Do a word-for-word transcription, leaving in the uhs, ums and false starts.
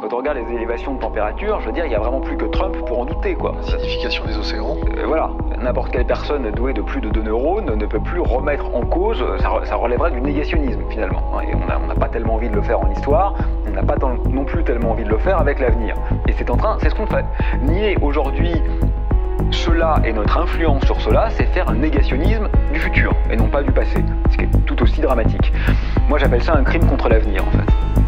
Quand on regarde les élévations de température, je veux dire, il n'y a vraiment plus que Trump pour en douter, quoi. L'acidification des océans. Euh, voilà. N'importe quelle personne douée de plus de deux neurones ne peut plus remettre en cause, ça, ça relèverait du négationnisme, finalement. Et on n'a pas tellement envie de le faire en histoire, on n'a pas tant, non plus tellement envie de le faire avec l'avenir. Et c'est en train, c'est ce qu'on fait. Nier aujourd'hui cela et notre influence sur cela, c'est faire un négationnisme du futur, et non pas du passé, ce qui est tout aussi dramatique. Moi, j'appelle ça un crime contre l'avenir, en fait.